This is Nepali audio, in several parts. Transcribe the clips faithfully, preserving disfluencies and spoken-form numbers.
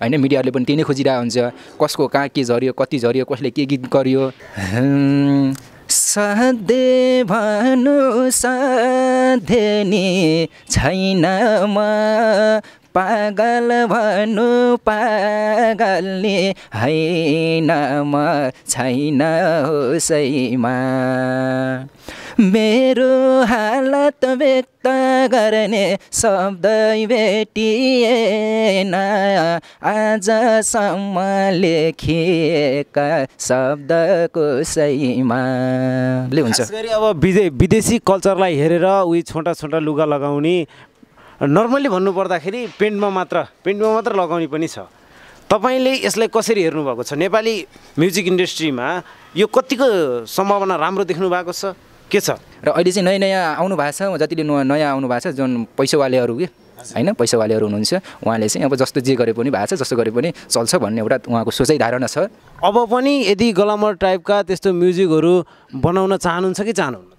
I know media level tini khuzi da unsa kosko ka ke zariyo kati zariyo kosle ke git gariyo sadhe bhanu sadheni chaina ma Pagal bhanu pagalni haina ma chaina hosai ma Mero halat vyakta garne shabdai bhetiena Aajasamma lekheka shabda kasai ma खास गरी अब विदेशी कल्चरलाई हेरेर उही छोटा छोटा लुगा लगाउने नर्मली भन्नु पर्दाखेरि पेन्टमा मात्र पेन्टमा मात्र लगाउने पनि छ तपाईले यसलाई कसरी हेर्नु भएको छ नेपाली म्युजिक इन्डस्ट्रीमा यो कतिको सम्भावना राम्रो देख्नु भएको छ के छ र अहिले चाहिँ नयाँ नयाँ आउनु भएको छ जतिले नयाँ आउनु भएको छ जुन पैसावालेहरु के हैन पैसावालेहरु हुनुहुन्छ उहाँले चाहिँ अब जस्तो जे गरे पनि भएको छ जस्तो गरे पनि चल्छ भन्ने एउटा उहाँको सोचाइ धारणा छ अब पनि यदि ग्लमर टाइपका त्यस्तो म्युजिकहरु बनाउन चाहनुहुन्छ कि चाहनुहुन्न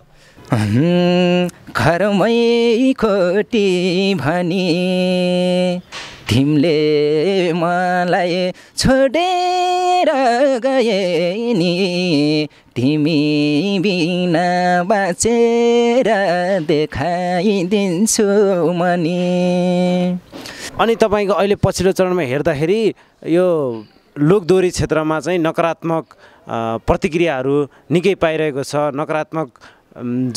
घरमै खोटी भनी तिमीले मलाई छोडेर गए नि तिमी बिना बाँचेर देखाइदिन्छु मनी अनि तपाईको अहिले पछिल्लो चरणमा हेर्दाखेरि यो लोकदोरी क्षेत्रमा चाहिँ नकारात्मक प्रतिक्रियाहरू निकै पाइरहेको छ नकारात्मक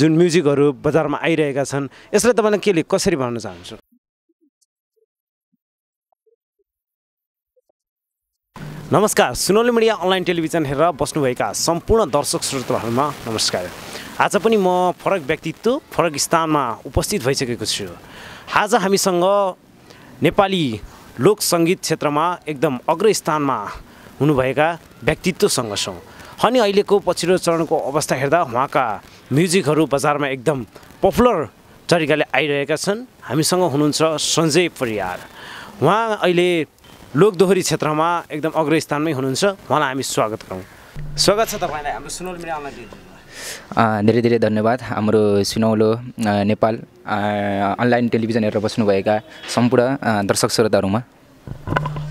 जुन म्युजिकहरु बजारमा आइरहेका छन् यसले तपाईलाई केले कसरी भन्न चाहन्छु नमस्कार सुनौलो मिडिया अनलाइन टेलिभिजन हेरेर बस्नुभएका सम्पूर्ण दर्शक श्रोताहरुमा नमस्कार आज पनि म फरक व्यक्तित्व फरक स्थानमा उपस्थित भइसकेको छु आज हामीसँग नेपाली लोक संगीत क्षेत्रमा एकदम अग्र स्थानमा हुनुभएका व्यक्तित्वसँग छौं अनि अहिलेको पछिल्लो चरणको अवस्था हेर्दा उहाँका म्युजिकहरु बजारमा एकदम पपुलर तरिकाले आइरहेका छन् हामीसँग हुनुहुन्छ सञ्जय परियार उहाँ अहिले लोकदोहरी क्षेत्रमा एकदम अग्र स्थानमै हुनुहुन्छ उहाँलाई हामी स्वागत गरौँ स्वागत छ तपाईलाई हाम्रो सुनौलो मिडिया अनलाइन टेलिभिजन धेरै धेरै धन्यवाद हाम्रो सुनौलो नेपाल अनलाइन टेलिभिजन हेरेर बस्नुभएका सम्पूर्ण दर्शक श्रोताहरुमा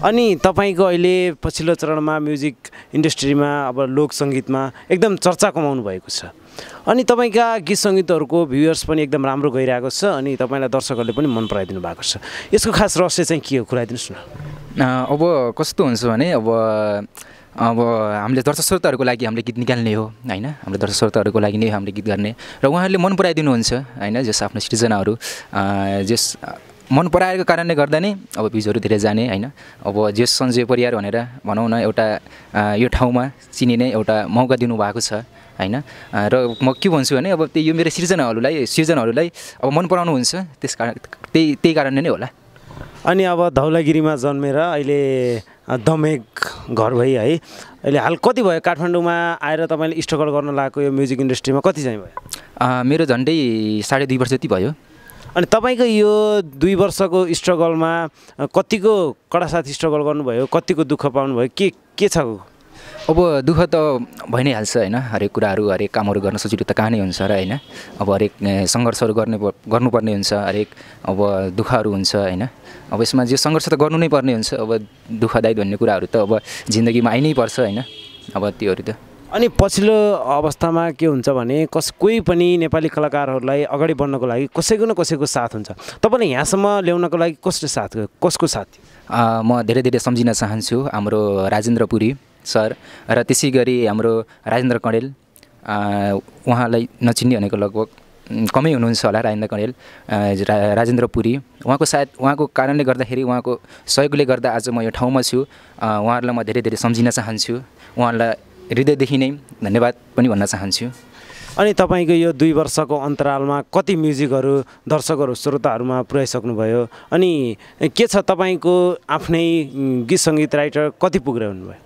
अनि तपाईको अहिले पछिल्लो चरणमा म्युजिक इन्डस्ट्रीमा अब लोक संगीतमा एकदम चर्चा कमाउनु भएको छ अनि तपाईका गीत संगीतहरुको भ्युअर्स पनि एकदम राम्रो गइरहेको छ अनि तपाईलाई दर्शकहरूले पनि मन पराइदिनु भएको छ यसको खास रहस्य चाहिँ के हो खुलाइदिनुस् न अब कस्तो हुन्छ भने अब अब हामीले दर्शक श्रोताहरुको लागि हामीले गीत निकाल्ने हो हैन हाम्रो दर्शक श्रोताहरुको लागि नै हामीले गीत गर्ने र उहाँहरूले मन पराइदिनु हुन्छ हैन जस आफ्नो सृजनाहरु जस मन पराएको कारणले गर्दा नै अब भ्युजहरु धेरै जाने हैन अब जे सञ्जय परियार भनेर भनौं न एउटा यो ठाउँमा चिनिने एउटा मौका दिनु भएको छ हैन र म के भन्छु भने अब त्यो यो मेरो सृजनाहरुलाई सृजनाहरुलाई अब मन पराउनु हुन्छ त्यस कारण त्यही त्यही कारणले नै होला अनि अब धौलागिरीमा जन्मेर अहिले दमेक घर भई है अहिले हाल कति भयो काठमाडौँमा आएर तपाईले स्ट्रगल गर्न लागेको यो म्युजिक इन्डस्ट्रीमा कति चाहिँ भयो मेरो झन्डै साढे दुई वर्ष जति भयो अनि तपाईको यो दुई वर्षको स्ट्रगलमा कतिको कडा साथी स्ट्रगल गर्नुभयो कतिको दुःख पाउनु भयो के के छ अब दुःख त भइ नै हाल्छ हैन हरेक कुराहरु हरेक कामहरु गर्न सजिलो त कहाँ नै हुन्छ र हैन अब हरेक संघर्षहरु गर्ने गर्नुपर्ने हुन्छ हरेक अब दुःखहरु हुन्छ हैन अब यसमा जे संघर्ष त गर्नु नै पर्ने हुन्छ अब दुःखदायी भन्ने कुराहरु त अब जिन्दगीमा आइ नै पर्छ हैन अब त्योहरु त अनि पछिल्लो अवस्थामा के हुन्छ भने कस कोही पनि नेपाली कलाकारहरुलाई अगाडि बढ्नको लागि कसैको न कसैको साथ हुन्छ तपाईले यहाँसम्म ल्याउनको लागि कसले साथ कसको साथ म धेरै धेरै सम्झिन चाहन्छु हाम्रो राजेन्द्र पुरी सर र त्यसैगरी हाम्रो राजेन्द्र कडेल उहाँलाई नचिन्ने भनेको लगभग कमै हुनुहुन्छ होला राजेन्द्र कडेल राजेन्द्र पुरी उहाँको साथ उहाँको कारणले गर्दाखेरि उहाँको सहयोगले गर्दा आज म यो ठाउँमा छु उहाँहरुलाई म धेरै धेरै सम्झिन चाहन्छु उहाँलाई हृदयदेखि नै धन्यवाद पनि भन्न चाहन्छु अनि तपाईको यो दुई वर्षको अन्तरालमा कति म्युजिकहरु दर्शकहरु श्रोताहरुमा पुर्याइसक्नु भयो अनि के छ तपाईको आफ्नै गीत संगीत राइटर कति पुग्रे हुनुभयो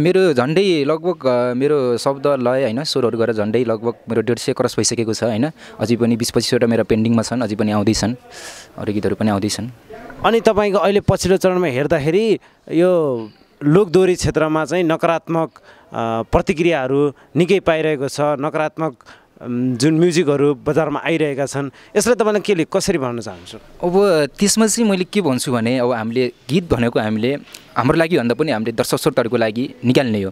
मेरो झन्डै लगभग मेरो शब्द लय हैन स्वरहरु गरेर झन्डै लगभग मेरो डेढ़ सय क्रस भइसकेको छ हैन अझै पनि बीस पच्चीस वटा मेरो पेन्डिङमा छन् अझै पनि आउँदै छन् अरु गीतहरु पनि आउँदै छन् अनि तपाईको अहिले पछिल्लो चरणमा हेर्दाखेरि यो लोकदोरी क्षेत्रमा चाहिँ नकारात्मक प्रतिक्रियाहरू निकै पाइरहेको छ नकारात्मक जुन म्युजिकहरु बजारमा आइरहेका छन् यसलाई तपाईले केले कसरी भन्न चाहन्छु? अब त्यसमा चाहिँ मैले के भन्छु भने अब हामीले गीत भनेको हामीले हाम्रो लागि भन्दा पनि हामीले दर्शक श्रोताहरुको लागि निकाल्ने हो।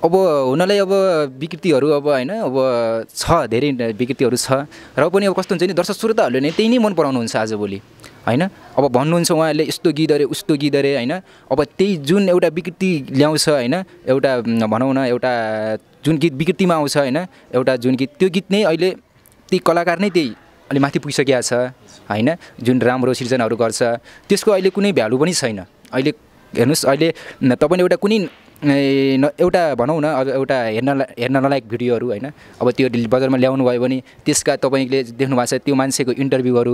अब हुनलाई अब विकृतिहरु अब हैन अब छ धेरै विकृतिहरु छ र पनि अब कस्तो हुन्छ नि दर्शक श्रोताहरुले नै त्यही नै मन पराउनु हुन्छ आजभोलि हैन। अब भन्नुहुन्छ उहाँले यस्तो गीत अरे उस्तो गीत अरे हैन। अब त्यही जुन एउटा विकृति ल्याउँछ हैन एउटा भनौं न एउटा जुन गीत विकृतिमा आउँछ हैन एउटा जुन गीत त्यो गीत नै अहिले ती कलाकार नै त्यही अलि माथि पुगिसकेको छ हैन जुन राम्रो सिर्जनाहरू गर्छ त्यसको अहिले कुनै भ्यालु पनि छैन। अहिले हेर्नुस् अहिले तपाईले एउटा कुनै एउटा भनौं न एउटा हेर्न हेर्न नलायक भिडियोहरू हैन अब त्यो बजारमा ल्याउनु भयो भने त्यसका तपाईले देख्नु भएको छ त्यो मान्छेको इन्टरभ्युहरू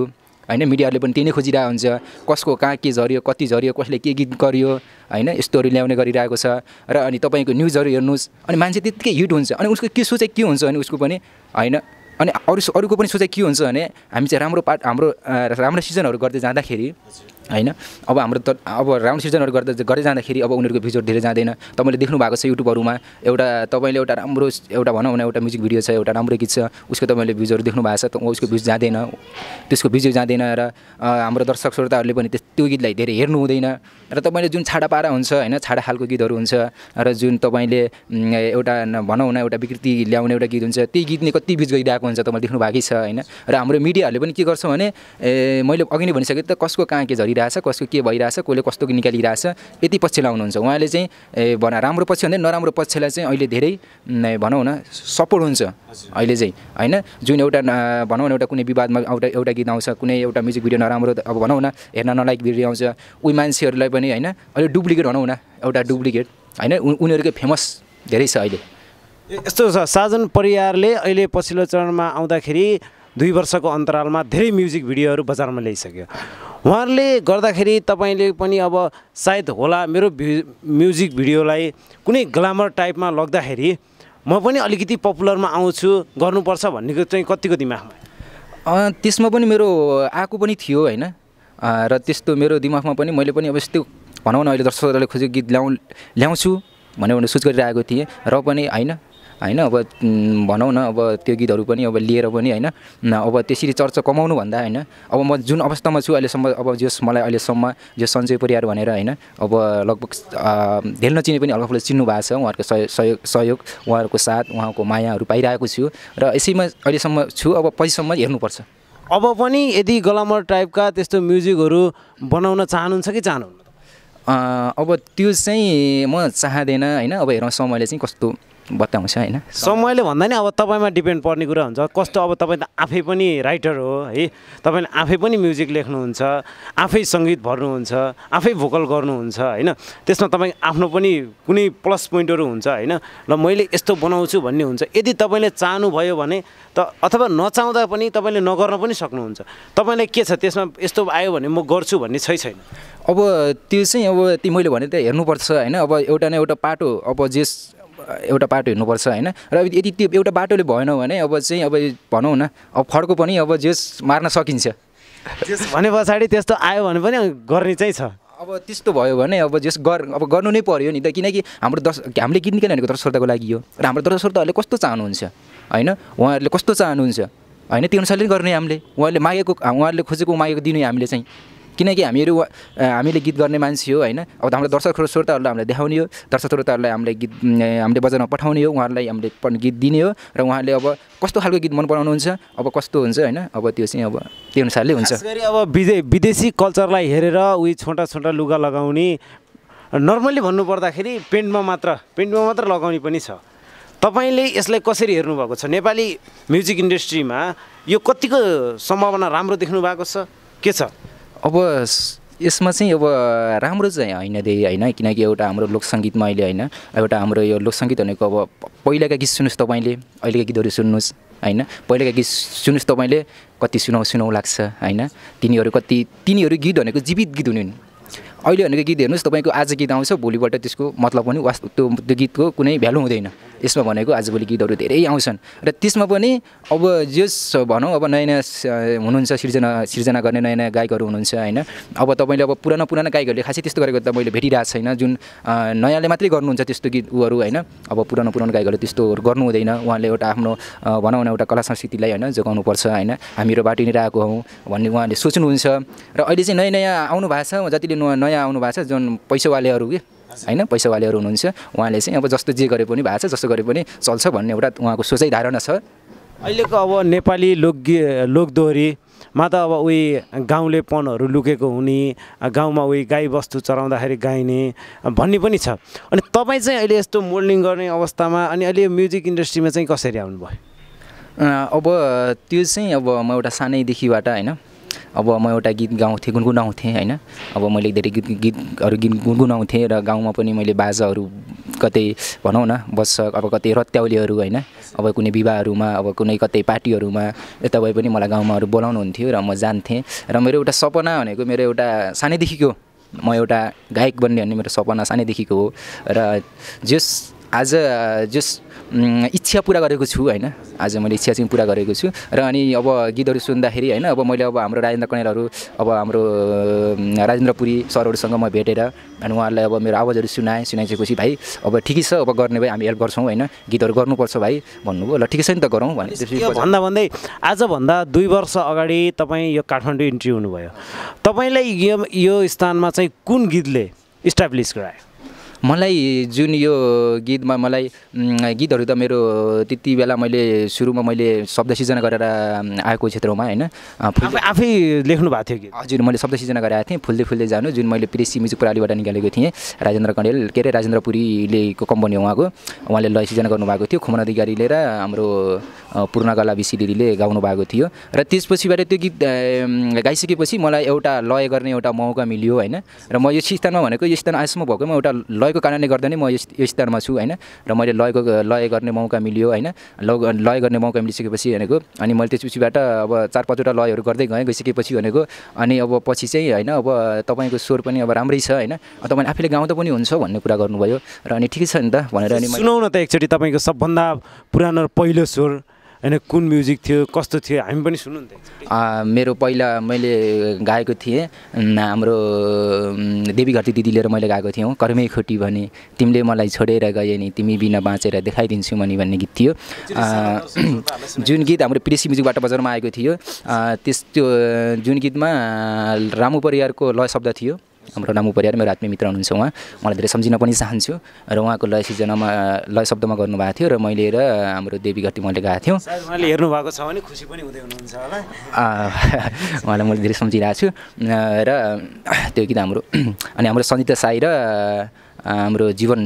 हैन मिडियाले पनि त्यही नै खोजिरहेको हुन्छ कसको कहाँ के झरियो कति झरियो कसले के गीत गरियो हैन यस्तोहरु ल्याउने गरिरहेको छ र अनि तपाईको न्यूजहरु हेर्नुस् अनि मान्छे त्यतिकै हिट हुन्छ अनि उसको के सोचे के हुन्छ अनि उसको पनि हैन अनि अरु अरुको पनि सोचे के हुन्छ भने हामी चाहिँ राम्रो पार्ट हाम्रो राम्रो सिजनहरु गर्दै जाँदाखेरि हैन अब हाम्रो अब राम्रो सिजनहरु गर्दै गर्दै जाँदाखेरि अब उनीहरुको भिजुअल धेरै जाँदैन। तपाईले देख्नु भएको छ युट्युबहरुमा एउटा तपाईले एउटा राम्रो एउटा भनौं न एउटा म्युजिक भिडियो छ एउटा राम्रो गीत छ उसको तपाईले भिजुअलहरु देख्नु भएको छ त उसको भिज जाँदैन त्यसको भिजुअल जाँदैन र हाम्रो दर्शक श्रोताहरुले पनि त्यो गीतलाई धेरै हेर्नु हुँदैन र तपाईले जुन छाडा पारा हुन्छ हैन छाडा खालको गीतहरु हुन्छ र जुन तपाईले एउटा भनौं न एउटा विकृति ल्याउने एउटा गीत हुन्छ त्यही गीतले कति भिज गइराको हुन्छ तपाईले देख्नु बाकी छ हैन। र हाम्रो मिडियाहरुले पनि के गर्छ भने मैले अघि नै भनिसके त कसको कहाँ के झरिराछ कसको के भइराछ कोले कस्तो निकालिराछ यति पक्ष लाउनु हुन्छ उहाँले चाहिँ बना राम्रो पक्ष भन्दा नराम्रो पक्षलाई चाहिँ अहिले धेरै भनौं न सपोर्ट हुन्छ अहिले चाहिँ हैन। जुन एउटा भनौं न एउटा कुनै विवादमा एउटा एउटा गीत आउँछ कुनै एउटा म्युजिक भिडियो नराम्रो अब भनौं न हेर्न नलायक भिडियो आउँछ उही मान्छेहरुलाई पनि हैन अहिले डुप्लिकेट भनौं न एउटा डुप्लिकेट हैन उनीहरुको फेमस धेरै छ अहिले यस्तो छ। साजन परियारले अहिले पछिल्लो चरणमा आउँदाखेरि दुई वर्षको अन्तरालमा धेरै म्युजिक भिडियोहरु बजारमा ल्याइसक्यो उहाँहरुले गर्दाखेरि तपाईले पनि अब सायद होला मेरो म्युजिक भिडियोलाई कुनै ग्ल्यामर टाइपमा लग्दाखेरि म पनि अलिकति पपुलरमा आउँछु गर्नुपर्छ भन्नेको चाहिँ कतिको दिमागमा अ त्यसमा पनि मेरो आको पनि थियो हैन र त्यस्तो मेरो दिमागमा पनि मैले पनि अब यस्तो भनौं न अहिले दर्शकहरुले खोजेको गीत ल्याउ ल्याउँछु भनेर सोच गरिरहेको थिए र पनि हैन हैन अब भनौं न अब त्यो गीतहरु पनि अब लिएर पनि हैन अब त्यसरी चर्चा कमाउनु भन्दा हैन अब म जुन अवस्थामा छु अहिले सम्म अब जस मलाई अहिले सम्म जो सञ्जय परियार भनेर हैन अब लगभग धेरै नचिने पनि हल्काफुल्का चिन्नु भएको छ उहाँहरुको सहयोग सहयोग उहाँहरुको साथ उहाँको मायाहरु पाइरहेको छु र यसैमा अहिले सम्म छु। अब पछिसम्म हेर्नुपर्छ। अब पनि यदि ग्ल्यामर टाइपका त्यस्तो म्युजिकहरु बनाउन चाहनुहुन्छ कि चाहनुहुन्न? अब त्यो चाहिँ म चाहदैन हैन। अब हेरौं समयले चाहिँ कस्तो बताउँछ हैन। समयले भन्दा नि अब तपाईमा डिपेन्ड पर्ने कुरा हुन्छ कस्तो अब तपाई त आफै पनि राइटर हो है तपाईले आफै पनि म्युजिक लेख्नुहुन्छ आफै संगीत भर्नुहुन्छ आफै भोकल गर्नुहुन्छ हैन त्यसमा तपाई आफ्नो पनि कुनै प्लस पोइन्टहरु हुन्छ हैन ल मैले यस्तो बनाउँछु भन्ने हुन्छ। यदि तपाईले चाहनु भयो भने त अथवा नचाउँदा पनि तपाईले नगर्न पनि सक्नुहुन्छ। तपाईलाई के छ त्यसमा यस्तो आयो भने म गर्छु भन्ने छै छैन? अब त्यो चाहिँ अब ती मैले भने त हेर्नुपर्छ हैन। अब एउटा न एउटा पाटो अब जे एउटा बाटो हिँड्नुपर्छ हैन र यदि त्यो एउटा बाटोले भएन भने अब चाहिँ अब भनौं न अब फड्को पनि अब जेस मार्न सकिन्छ जेस भने पछाडी त्यस्तो आयो भने पनि गर्ने चाहिँ छ। अब त्यस्तो भयो भने अब जेस गर अब गर्नु नै पर्यो नि त किनकि हाम्रो हामीले गीत निकाल्ने भनेको दर्शक श्रोताको लागि हो र हाम्रो दर्शक श्रोताहरुले कस्तो चाहनुहुन्छ हैन उहाँहरुले कस्तो चाहनुहुन्छ हैन त्यो अनुसारले गर्ने हामीले उहाँहरुले मागेको उहाँहरुले खोजेको मागेको दिनु हामीले चाहिँ किनकि हामीहरु हामीले गीत गर्ने मान्छे हो हैन। अब हाम्रो दर्शक श्रोताहरुलाई हामीले देखाउने हो दर्शक श्रोताहरुलाई हामीले गीत हामीले बजारमा पठाउने हो उहाँहरुलाई हामीले पनि गीत दिने हो र उहाँले अब कस्तो खालको गीत मन पराउनुहुन्छ अब कस्तो हुन्छ हैन अब त्यो चाहिँ अब त्यो अनुसारले हुन्छ। त्यसैगरी अब विदेशी कल्चरलाई हेरेर उही छोटा छोटा लुगा लगाउने नर्मली भन्नु पर्दाखेरि पेन्टमा मात्र पेन्टमा मात्र लगाउने पनि छ। तपाईले यसलाई कसरी हेर्नु भएको छ? नेपाली म्युजिक इन्डस्ट्रीमा यो कतिको सम्भावना राम्रो देख्नु भएको छ के छ? अब यसमा चाहिँ अब राम्रो चाहिँ हैन धेरै हैन किनकि एउटा हाम्रो लोक संगीतमा अहिले हैन एउटा हाम्रो यो लोक संगीत भनेको अब पहिलाका गीत सुन्नुस् तपाईले अहिलेका गीतहरु सुन्नुस् हैन पहिलाका गीत सुन्नुस् तपाईले कति सुनौ सुनौ लाग्छ हैन तिनीहरु कति तिनीहरु गीत भनेको जीवित गीत हुनु अहिले भनेको गीत हेर्नुस् तपाईको आज गीत आउँछ भोलिबाट त्यसको मतलब पनि त्यो गीतको कुनै भ्यालु हुँदैन। यसमा भनेको आजभोलि गीतहरु धेरै आउँछन् र त्यसमा पनि अब जस भनौं अब नयाँ नयाँ हुनुहुन्छ सृजना सृजना गर्ने नयाँ नयाँ गायकहरु हुनुहुन्छ हैन। अब तपाईले अब पुरानो पुरानो गायकहरुले खासै त्यस्तो गरेको त मैले भेटिरा छैन जुन नयाँले मात्रै गर्नुहुन्छ त्यस्तो गीत उहरु हैन। अब पुरानो पुरानो गायकहरुले त्यस्तो गर्नु हुँदैन। उहाँले एउटा आफ्नो भनौं न एउटा कला संस्कृतिलाई हैन जगाउनु पर्छ हैन। हामीहरु बाटिनेर आएको हौं भन्ने उहाँले सोच्नुहुन्छ र अहिले चाहिँ नयाँ नयाँ आउनु भाषा जतिले नयाँ आउनु भाषा जुन पैसावालेहरु के हैन पैसावालेहरु हुनुहुन्छ उहाँले चाहिँ अब जस्तो जे गरे पनि भाषा जस्तो गरे पनि चल्छ भन्ने एउटा उहाँको सोचाइ धारणा छ। अहिलेको अब नेपाली लोक लोकदोहोरी मा त अब उही गाउँलेपनहरु लुकेको हुने गाउँमा उही गाईवस्तु चराउँदाखेरि गाइने भन्ने पनि छ। अनि तपाई चाहिँ अहिले यस्तो मोल्डिङ गर्ने अवस्थामा अनि अहिले म्युजिक इन्डस्ट्रीमा चाहिँ कसरी आउनु भयो? अब त्यो चाहिँ अब म एउटा सानै देखिबाट हैन अब म एउटा गीत गाउँथे गुनगुनाउँथे हैन। अब मैले धेरै गीत गीतहरु गीत गुनगुनाउँथे र गाउँमा पनि मैले बाजाहरु कतै भनौं न बस्छ अब कतै रत्याउलेहरु हैन। अब कुनै विवाहहरुमा अब कुनै कतै पार्टीहरुमा यता भए पनि मलाई गाउँमाहरु बोलाउनु हुन्थ्यो र म जान्थे। र मेरो एउटा सपना भनेको मेरो एउटा सानैदेखिको म एउटा गायक बन्ने भन्ने मेरो सपना सानैदेखिको हो र जस आज जस इच्छा पूरा गरेको छु हैन। आज मैले इच्छा चाहिँ पूरा गरेको छु र अनि अब गीतहरु सुन्दाखेरि हैन अब मैले अब हाम्रो राजेन्द्र कनेलहरु अब हाम्रो राजेन्द्र पुरी सरहरुसँग म भेटेर अनि उहाँहरुलाई अब मेरो आवाजहरु सुनाए सुनाइसकेपछि भाइ अब ठिकै छ अब गर्ने भाइ हामी हेल्प गर्छौं हैन गीतहरु गर्नुपर्छ भाइ भन्नुभयो। ल ठिकै छ नि त गरौं भने त्यसपछि भन्दा भन्दै आज भन्दा दुई वर्ष अगाडि तपाई यो काठमाडौँ इन्ट्री हुनुभयो। तपाईलाई यो स्थानमा चाहिँ कुन गीतले इस्टाब्लिश गरायो? मलाई जुन यो गीतमा मलाई गीतहरु त मेरो त्यति बेला मैले सुरुमा मैले शब्द सिर्जना गरेर आएको क्षेत्रमा हैन आफै लेख्नु भएको थियो गीत। हजुर मैले शब्द सिर्जना गरेको थिएँ फुल्दै फुल्दै जानु जुन मैले प्रेसी म्युजिक प्रणालीबाट निकालेको थिएँ। राजेन्द्र कनेल के रे राजेन्द्र पुरीलेको कम्पनी उहाँको उहाँले लय सिर्जना गर्नु भएको थियो। खुमन अधिकारीले र हाम्रो पूर्णकला बिसी दिदीले गाउनु भएको थियो र त्यसपछिबाट त्यो गीत गाइसकेपछि मलाई एउटा लय गर्ने एउटा मौका मिल्यो हैन। र म यो स्थानमा भनेको यो स्थान आजसम्म भएकोमा एउटा लयको कारणले गर्दा नै म यो स्थानमा छु हैन। र मैले लयको लय गर्ने मौका मिल्यो हैन। लय गर्ने मौका मिलिसकेपछि भनेको अनि मैले त्यसपछिबाट अब चार पाँचवटा लयहरु गर्दै गए गइसकेपछि भनेको अनि अब पछि चाहिँ हैन अब तपाईको स्वर पनि अब राम्रै छ हैन तपाईले आफैले गाउँदा पनि हुन्छ भन्ने कुरा गर्नुभयो र अनि ठिकै छ नि त भनेर अनि सुनौ न त एकचोटी तपाईको सबभन्दा पुरानो पहिलो स्वर हैन कुन म्युजिक थियो कस्तो थियो हामी पनि सुन्नु नि त एकचोटी। मेरो पहिला मैले गाएको थिए हाम्रो देवी घरती दिदी लिएर मैले गाएको थिएँ कर्मै खोटी भने तिमीले मलाई छोडेर गए नि तिमी बिना बाँचेर देखाइदिन्छु मनी भन्ने गीत थियो। जुन गीत हाम्रो प्रेसी म्युजिकबाट बजारमा आएको थियो त्यस्तो जुन गीतमा रामु परियारको लय शब्द थियो। हाम्रो नाम परियार मेरो आत्मीय मित्र हुनुहुन्छ उहाँ मलाई धेरै सम्झिन पनि चाहन्छु र उहाँको लय सिर्जनामा लय शब्दमा गर्नु भएको थियो र मैले र हाम्रो देवी घरती मैले गाएको थियौं। उहाँले हेर्नु भएको छ भने खुसी पनि हुँदै हुनुहुन्छ होला। उहाँलाई मैले धेरै सम्झिरहेको छु र त्यो गीत हाम्रो अनि हाम्रो सञ्जिता साई र हाम्रो जीवन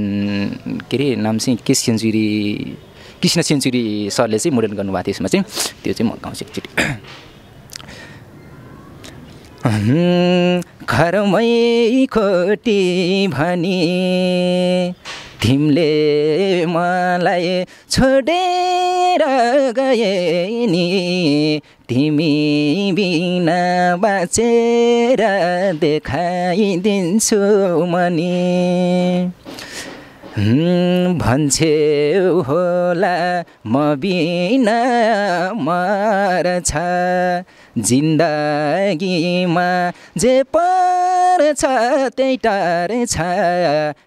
के रे नाम चाहिँ के सेन्चुरी कृष्ण सेन्चुरी सरले चाहिँ मोडर्न गर्नु भएको थियो। यसमा चाहिँ त्यो चाहिँ म गाउँछु एकचोटी। घरमै खोटी भने तिमीले मलाई छोडेर गए नि तिमी बिना बाँचेर देखाइदिन्छु मनी भन्छेउ होला म बिना मर्छ जिन्दगीमा जे पर्छ त्यही टार्छ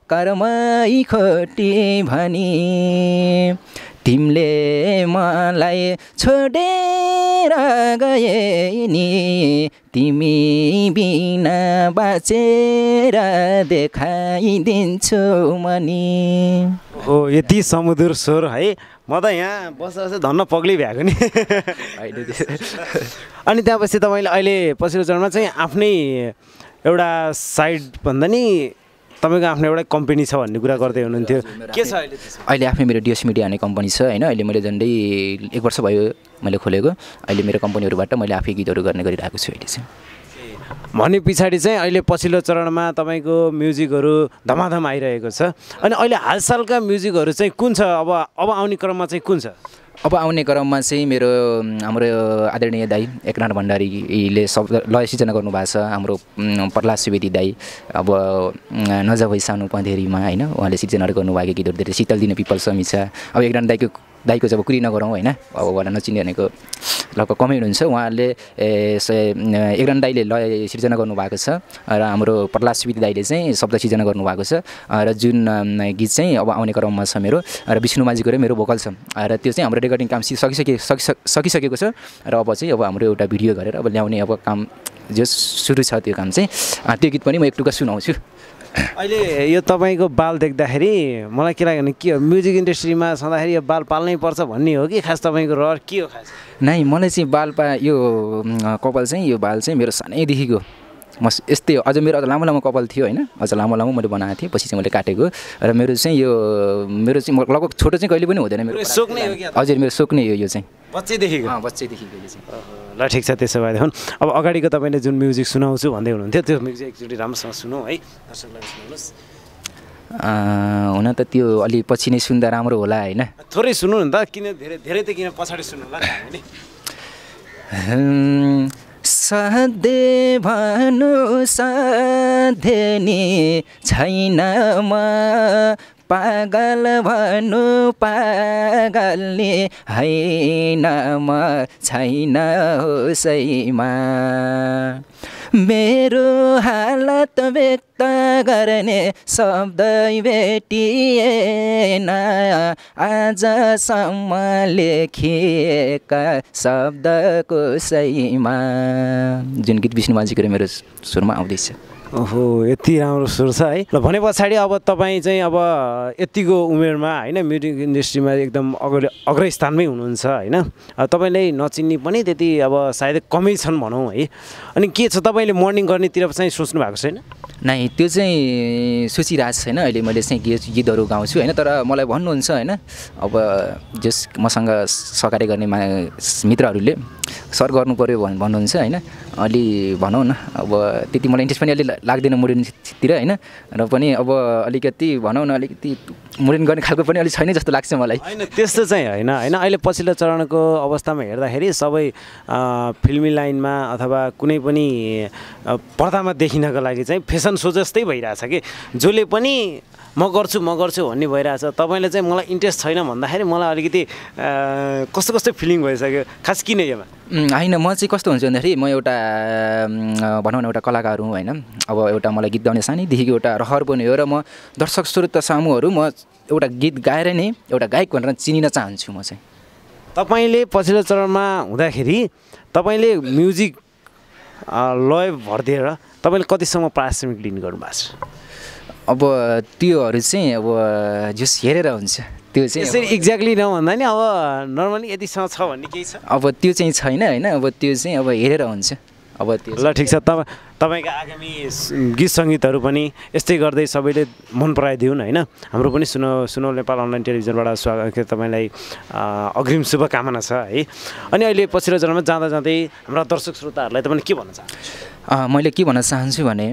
कर्मै खोटी भनी तिमीले मलाई छोडेर गए नि तिमी बिना बाँचेर देखाइदिन्छु मनी। हो यति समुद्र स्वर है म त यहाँ बस्दा बस्दै धन्न पग्ली भ्याको नि। अनि त्यसपछि तपाईले अहिले पछिल्लो चरणमा चाहिँ आफ्नै एउटा साइड भन्दा नि तपाईको आफ्नो एउटा कम्पनी छ भन्ने कुरा गर्दै हुनुहुन्थ्यो के छ अहिले? अहिले आफ्नो मेरो डिएस मिडिया भन्ने कम्पनी छ हैन। अहिले मैले झन्डै एक वर्ष भयो मैले खोलेको। अहिले मेरो कम्पनीहरुबाट मैले आफै गीतहरु गर्ने गरिरहेको छु अहिले चाहिँ। भने पछाडी चाहिँ अहिले पछिल्लो चरणमा तपाईको म्युजिकहरु धमाधम आइरहेको छ अनि अहिले हालसालका म्युजिकहरु चाहिँ कुन छ अब अब आउने क्रममा चाहिँ कुन छ? अब आउने क्रममा चाहिँ मेरो हाम्रो आदरणीय दाइ एकनाथ भण्डारीले लय सिर्जना गर्नु भएको छ। हाम्रो प्रहलाद सुवेदी दाइ अब नजा भइसानु पँधेरीमा हैन उहाँले सिर्जना गर्नुभएको गीतहरु धेरै शीतल दिन पिपल समीक्षा। अब एकनाथ दाइको दाइको जब कुरी नगरौं हैन अब उहाँलाई नचिन्ने भनेको लगभग कमै हुन्छ। उहाँले एकनाथ दाइले लय सिर्जना गर्नु भएको छ र हाम्रो प्रहलाद सुवेदी दाइले चाहिँ शब्द सिर्जना गर्नु भएको छ र जुन गीत चाहिँ अब आउने क्रममा छ मेरो र विष्णु माजीको र मेरो भोकल छ र त्यो चाहिँ हाम्रो रेकर्डिङ काम सकिसके सकिसकेको छ र अब चाहिँ अब हाम्रो एउटा भिडियो गरेर अब ल्याउने अब काम जो सुरु छ त्यो काम चाहिँ त्यो गीत पनि म एकटुका सुनाउँछु। अहिले यो तपाईको बाल देख्दाखेरि मलाई के लाग्यो भने के हो म्युजिक इन्डस्ट्रीमा सदाहरी यो बाल पाल्नै पर्छ भन्ने हो कि खास तपाईको रहर के हो खास? नाइ मलाई चाहिँ बाल पा यो कपाल चाहिँ यो बाल चाहिँ मेरो सानैदेखिको म यस्तै हो। अझ मेरो अझ लामो लामो कपाल थियो हैन अझ लामो लामो मैले बनाएको थिएँ पछि चाहिँ मैले काटेको र मेरो चाहिँ यो मेरो चाहिँ लगभग छोटो चाहिँ कहिले पनि हुँदैन मेरो सोख नै हो क्या? हजुर मेरो सोख नै हो यो चाहिँ बच्चैदेखिको। अँ बच्चैदेखिको यो चाहिँ ल ठिक छ त्यसो भए देखौँ। अब अगाडिको तपाईँले जुन म्युजिक सुनाउँछु भन्दै हुनुहुन्थ्यो त्यो म्युजिक एकचोटि राम्रोसँग सुनौँ है दर्शकलाई सुनाउनुहोस्। हुन त त्यो अलि पछि नै सुन्दा राम्रो होला हैन थोरै सुन्नु नि त किन धेरै धेरै त किन पछाडि सुन्नु होला हामीले। सधैँ भनु सधैँ छैन म पागल भनु पागल नि हैन म छैन होसैमा मेरो हालत व्यक्त गर्ने शब्द भेटिएन आजसम्म लेखिएका शब्द कसैमा। जुन गीत विष्णु माजीको मेरो सुरमा आउँदैछ। ओहो यति राम्रो सुर छ है। ल भने पछाडि अब तपाईँ चाहिँ अब यतिको उमेरमा हैन म्युजिक इन्डस्ट्रीमा एकदम अग्र अग्र स्थानमै हुनुहुन्छ हैन तपाईलाई नचिन्ने पनि त्यति अब सायद कमै छन् भनौँ है। अनि के छ तपाईँले मर्निङ गर्नेतिर चाहिँ सोच्नु भएको छैन? नाइ त्यो चाहिँ सोचिरहेको छैन। अहिले मैले चाहिँ गीत गीतहरू गाउँछु हैन तर मलाई भन्नुहुन्छ हैन अब जस मसँग सहकार्य गर्ने मित्रहरूले सर गर्नु पर्यो भन्नुहुन्छ हैन अलि भनौँ न अब त्यति मलाई इन्ट्रेस्ट पनि अलि लाग्दैन मोडर्नतिर हैन र पनि अब अलिकति भनौँ न अलिकति मोडर्न गर्ने खालको पनि अलि छैन जस्तो लाग्छ मलाई। हैन त्यस्तो चाहिँ हैन हैन अहिले पछिल्लो चरणको अवस्थामा हेर्दाखेरि सबै फिल्मी लाइनमा अथवा कुनै पनि पर्दामा देखिनको लागि चाहिँ फेसन सो जस्तै भइरहेछ कि जसले पनि म गर्छु म गर्छु भन्ने भइरहेछ। तपाईँले चाहिँ मलाई इन्ट्रेस्ट छैन भन्दाखेरि मलाई अलिकति कस्तो कस्तो फिलिङ भइसक्यो खास किन योमा? हैन म चाहिँ कस्तो हुन्छ भन्दाखेरि म एउटा भनौँ न एउटा कलाकार हुँ हैन अब एउटा मलाई गीत गाउने सानैदेखिको एउटा रहर पनि हो र म दर्शक श्रोता सामुहरू म एउटा गीत गाएर नै एउटा गायक भनेर चिनिन चाहन्छु। म चाहिँ तपाईँले पछिल्लो चरणमा हुँदाखेरि तपाईँले म्युजिक लय भर्दिएर तपाईँले कतिसम्म पारिश्रमिक लिने गर्नुभएको छ? अब त्योहरू चाहिँ अब जस हेरेर हुन्छ त्यो चाहिँ यसरी एक्ज्याक्टली नभन्दा नि अब नर्मली यतिसम्म छ भन्ने केही छ? अब त्यो चाहिँ छैन हैन अब त्यो चाहिँ अब हेरेर हुन्छ अब त्यो। ल ठिक छ तपाईँ तपाईँका आगामी गीत सङ्गीतहरू पनि यस्तै गर्दै सबैले मन पराइदिउन् हैन। हाम्रो पनि सुनौ सुनौलो नेपाल अनलाइन टेलिभिजनबाट स्वागत छ तपाईँलाई अग्रिम शुभकामना छ है। अनि अहिले पछिल्लो चरणमा जाँदा जाँदै हाम्रा दर्शक श्रोताहरूलाई तपाईँ के भन्न चाहनुहुन्छ? मैले के भन्न चाहन्छु भने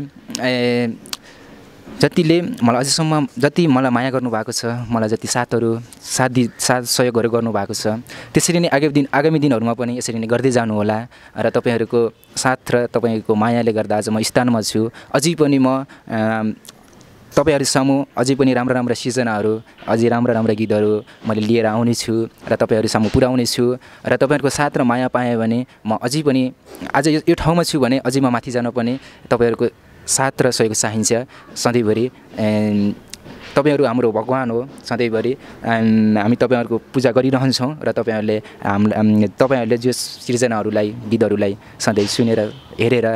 जतिले मलाई अझसम्म जति मलाई माया गर्नुभएको छ मलाई जति साथहरू साथ दि साथ सहयोगहरू गर्नुभएको छ त्यसरी नै आगामी दिन आगामी दिनहरूमा पनि यसरी नै गर्दै जानुहोला र तपाईँहरूको साथ र तपाईँको मायाले गर्दा आज म स्थानमा छु। अझै पनि म तपाईहरू सामु अझै पनि राम्रो राम्रो सिर्जनाहरू अझै राम्रो राम्रो गीतहरू मैले लिएर आउने छु र तपाईहरू सामु पुर्याउने छु र तपाईहरूको साथ र माया पाएँ भने म अझै पनि आज यो ठाउँमा छु भने अझै म माथि जान पनि तपाईहरूको साथ र सहयोग चाहिन्छ। सधैँभरि तपाईहरू हाम्रो भगवान हो सधैँभरि हामी तपाईहरूको पूजा गरिरहन्छौँ र तपाईहरूले हाम तपाईहरूले जो सिर्जनाहरूलाई गीतहरूलाई सधैँ सुनेर हेरेर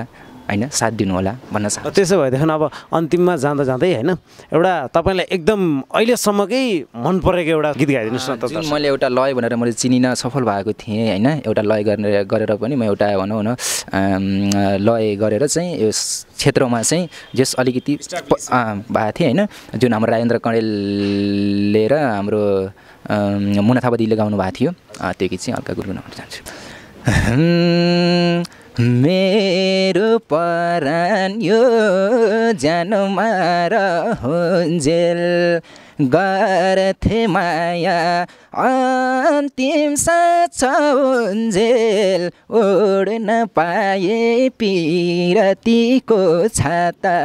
हैन साथ दिनुहोला भन्न चाहन्छु। त्यसो भएदेखि अब अन्तिममा जाँदा जाँदै हैन एउटा तपाईलाई एकदम अहिलेसम्मकै मन परेको एउटा गीत गाइदिनुस् न त। मैले एउटा लय भनेर मैले चिनिन सफल भएको थिएँ हैन एउटा लय गरेर गरेर पनि म एउटा भनौँ न लय गरेर चाहिँ यो क्षेत्रमा चाहिँ जस अलिकति भएको थिएँ हैन जुन हाम्रो राजेन्द्र कँडेलले र हाम्रो मुना थापाजीले गाउनु भएको थियो त्यो गीत चाहिँ हल्का गुनगुनाउन चाहन्छु। मेरो परान यो जन्ममा रहन्जेल गर्थे माया अन्तिम साँचन्जेल उड्न पाए पीरतीको छाता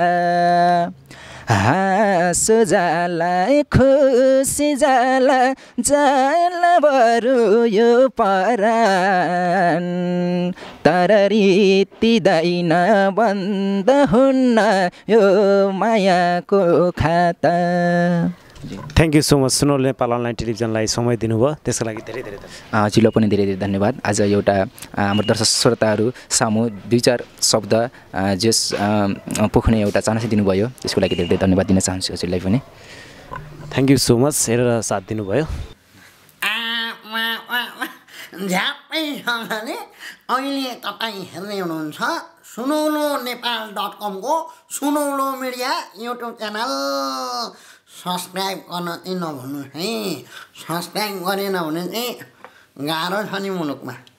हाँस जाला खुसी जाला जाला बरु यो परान तर रित्तिदैन बन्द हुन्न यो मायाको खाता। थैंक यू सो मच सुनौलो नेपाल अनलाइन टेलिभिजनलाई समय दिनुभयो त्यसको लागि धेरै धेरै धन्यवाद। हजुरलाई पनि धेरै धेरै धन्यवाद। आज एउटा हाम्रो दर्शक श्रोताहरू सामु दुई चार शब्द जस पोख्ने एउटा चाहना दिनुभयो त्यसको लागि धेरै धेरै धन्यवाद दिन चाहन्छु हजुरलाई पनि। थैंक यू सो मच हेरेर साथ दिनुभयो। झ्याप्पै सँगले अहिले तपाईं हेर्दै हुनुहुन्छ सुनौलो नेपाल डट कम को सुनौलो मिडिया युट्युब च्यानल। सब्सक्राइब गर्न चाहिँ नभुल्नु है, सब्सक्राइब गरेन भने चाहिँ गाह्रो छ नि मुलुकमा।